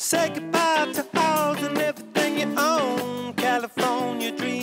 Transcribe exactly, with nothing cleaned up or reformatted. Say goodbye to all and everything you own. California dream